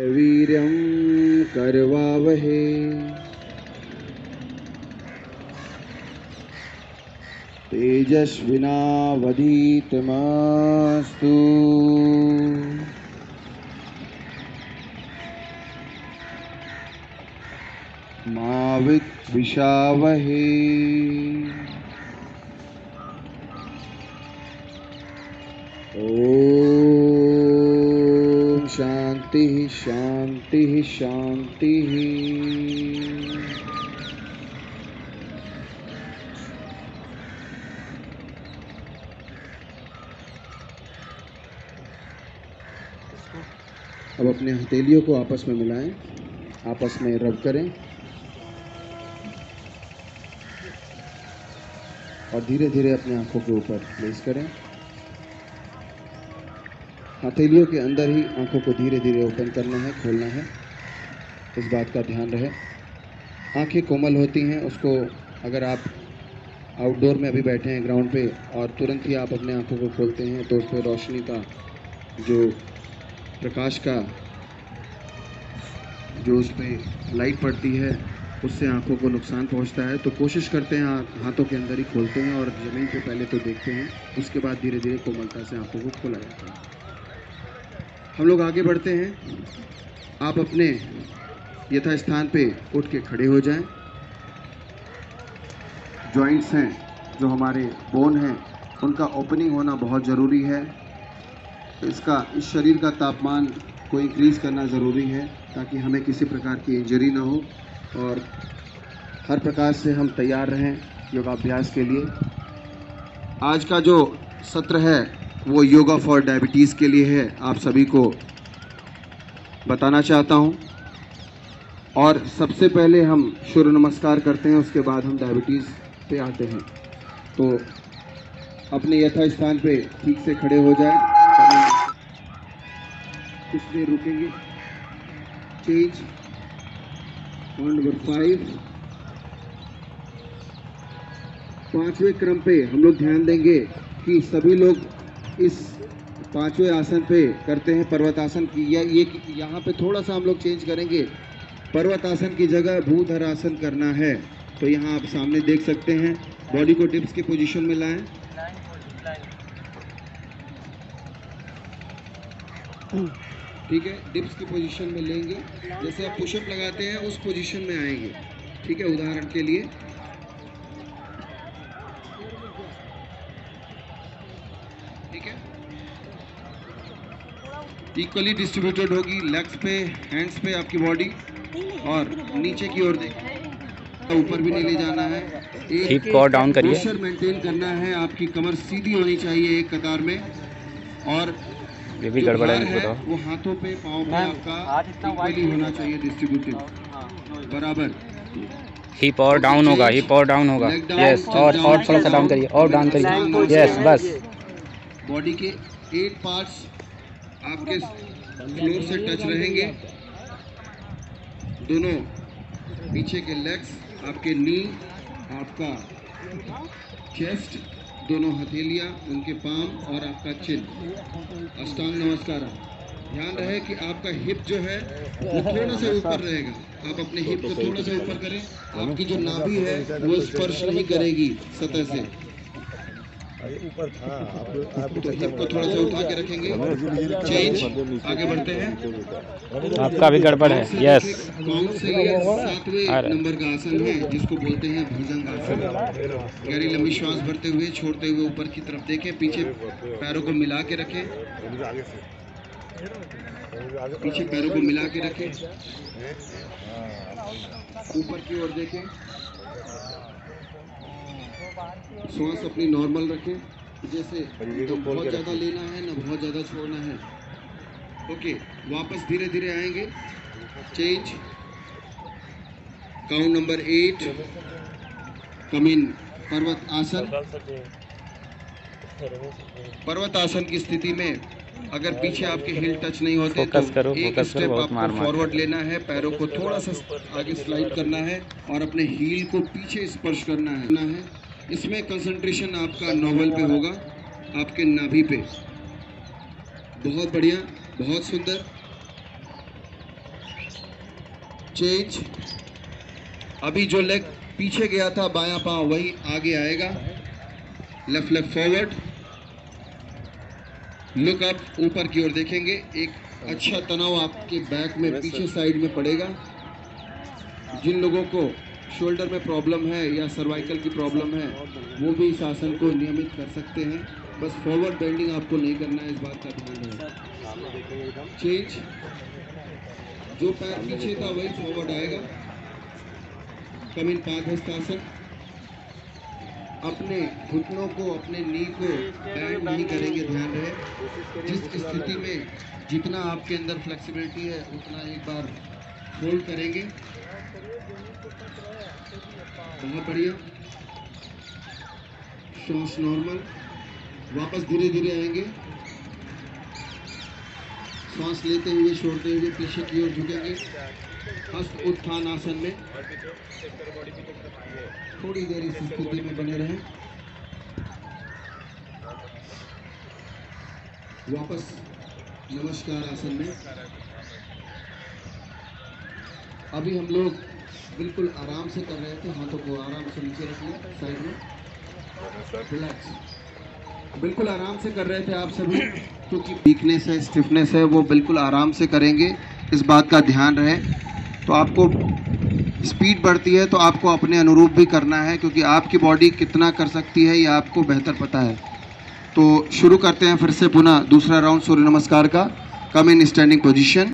वीरं करवावहे तेजस्विनावधीतमस्तु। मा विद्विषावहे ॐ शांति शांति शांति। अब अपने हथेलियों को आपस में मिलाएं, आपस में रब करें और धीरे धीरे अपने आंखों के ऊपर प्लेस करें। हथेलियों के अंदर ही आंखों को धीरे धीरे ओपन करना है, खोलना है, इस बात का ध्यान रहे। आंखें कोमल होती हैं, उसको अगर आप आउटडोर में अभी बैठे हैं ग्राउंड पे और तुरंत ही आप अपने आंखों को खोलते हैं तो उसमें रोशनी का जो प्रकाश का जो उस पर लाइट पड़ती है उससे आंखों को नुकसान पहुंचता है। तो कोशिश करते हैं हाथों के अंदर ही खोलते हैं और ज़मीन पे पहले तो देखते हैं, उसके बाद धीरे धीरे कोमलता से आंखों को खोला जाता है। हम लोग आगे बढ़ते हैं। आप अपने यथास्थान पे उठ के खड़े हो जाएं। जॉइंट्स हैं जो हमारे बोन हैं उनका ओपनिंग होना बहुत ज़रूरी है। इसका इस शरीर का तापमान को इंक्रीज़ करना ज़रूरी है ताकि हमें किसी प्रकार की इंजरी ना हो और हर प्रकार से हम तैयार रहें योगाभ्यास के लिए। आज का जो सत्र है वो योगा फॉर डायबिटीज़ के लिए है, आप सभी को बताना चाहता हूं। और सबसे पहले हम सूर्य नमस्कार करते हैं, उसके बाद हम डायबिटीज़ पे आते हैं। तो अपने यथास्थान पे ठीक से खड़े हो जाएं, इसलिए रुकेंगे। चेंज नंबर 5, पांचवें क्रम पे हम लोग ध्यान देंगे कि सभी लोग इस पांचवें आसन पे करते हैं पर्वतासन की। यहाँ पे थोड़ा सा हम लोग चेंज करेंगे, पर्वतासन की जगह भूधर आसन करना है। तो यहाँ आप सामने देख सकते हैं, बॉडी को डिप्स की पोजीशन में लाएं, ठीक है। डिप्स की पोजीशन में लेंगे, जैसे आप पुशअप लगाते हैं उस पोजीशन में आएंगे, ठीक है। उदाहरण के लिए ठीक है, इक्वली डिस्ट्रीब्यूटेड होगी लेग्स पे, हैंड्स पे आपकी बॉडी, और नीचे की ओर देखिए, ऊपर भी नहीं ले जाना है। एक डाउन करिए, प्रेशर मेंटेन करना है, आपकी कमर सीधी होनी चाहिए एक कतार में। और ये भी गड़बड़ा है, बताओ वो हाथों पे पाँव पे आपका होना चाहिए डिस्ट्रीब्यूटेड बराबर। हिप और डाउन होगा, हिप और डाउन होगा, यस। और थोड़ा सा डाउन करिए, और डाउन करिए, यस। बस बॉडी के 8 पार्ट्स आपके फ्लोर से टच रहेंगे, दोनों पीछे के लेग्स, आपके नी, आपका चेस्ट, दोनों हथेलियाँ, उनके पाम और आपका चिन। अष्टांग नमस्कार। ध्यान रहे कि आपका हिप जो है वो थोड़ा सा ऊपर रहेगा, आप अपने हिप को थोड़ा सा ऊपर करें, आपकी जो नाभि है वो स्पर्श नहीं करेगी सतह से। तो हिप को थोड़ा सा उठा के रखेंगे। चेंज, आगे बढ़ते हैं। आपका भी गड़बड़ है, यस। कौन से 7वें नंबर का आसन है जिसको बोलते हैं भुजंग आसन। गहरी लंबी श्वास भरते हुए छोड़ते हुए ऊपर की तरफ देखें, पीछे पैरों को मिला के रखें, पीछे पैरों को मिला के रखें, ऊपर की ओर देखें, श्वास अपनी नॉर्मल रखें, जैसे बहुत ज़्यादा लेना है ना बहुत ज़्यादा छोड़ना है। ओके, वापस धीरे धीरे आएंगे। Change, count number 8, come in पर्वत आसन। पर्वत आसन की स्थिति में अगर पीछे आपके हिल टच नहीं होते तो एक स्टेप आपको फॉरवर्ड लेना है, पैरों को थोड़ा सा आगे स्लाइड करना है और अपने हील को पीछे स्पर्श करना है। इसमें कंसंट्रेशन आपका नोवेल पे होगा, आपके नाभि पे। बहुत बढ़िया, बहुत सुंदर। चेंज, अभी जो लेग पीछे गया था बायां पांव वही आगे आएगा, left leg forward, look up, ऊपर की ओर देखेंगे, एक अच्छा तनाव आपके बैक में पीछे साइड में पड़ेगा। जिन लोगों को शोल्डर में प्रॉब्लम है या सर्वाइकल की प्रॉब्लम है वो भी इस आसन को नियमित कर सकते हैं, बस फॉरवर्ड बेंडिंग आपको नहीं करना है, इस बात का ध्यान रखें। चेंज, जो पैर पीछे था वही फॉरवर्ड आएगा, कम इन पादहस्तासन, अपने घुटनों को अपने नी को बैंड नहीं करेंगे, ध्यान रहे। जिस स्थिति में जितना आपके अंदर फ्लेक्सिबिलिटी है उतना एक बार फोल्ड करेंगे। बहुत बढ़िया, श्वास नॉर्मल, वापस धीरे धीरे आएंगे, सांस लेते हुए छोड़ते हुए पीछे की ओर झुकेंगे। हस्त उत्थान आसन में थोड़ी देर इस स्थिति में बने रहें, वापस नमस्कार आसन में। अभी हम लोग बिल्कुल आराम से कर रहे थे, हाथों को आराम से नीचे रखिए, साइड में रिलैक्स, बिल्कुल आराम से कर रहे थे आप सभी, क्योंकि वीकनेस है, स्टिफनेस है, वो बिल्कुल आराम से करेंगे, इस बात का ध्यान रहे। तो आपको स्पीड बढ़ती है तो आपको अपने अनुरूप भी करना है, क्योंकि आपकी बॉडी कितना कर सकती है ये आपको बेहतर पता है। तो शुरू करते हैं फिर से पुनः दूसरा राउंड सूर्य नमस्कार का, कम इन स्टैंडिंग पोजीशन।